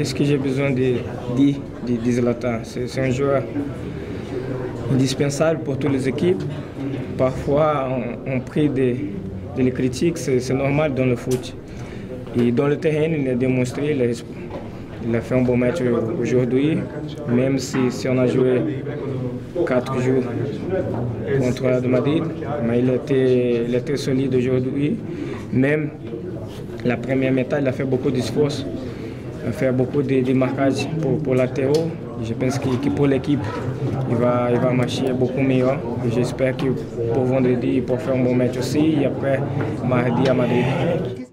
Qu'est-ce que j'ai besoin de dire de Zlatan? C'est un joueur indispensable pour toutes les équipes. Parfois, on prie des critiques, c'est normal dans le foot. Et dans le terrain, il a démontré, il a fait un bon match aujourd'hui, même si on a joué 4 jours contre Real Madrid. Mais il était solide aujourd'hui. Même la première mi-temps, il a fait beaucoup d'efforts, il a fait beaucoup de marquages pour latéraux. Je pense que pour l'équipe, il va marcher beaucoup meilleur. J'espère que pour vendredi, il peut faire un bon match aussi. Et après, mardi à Madrid.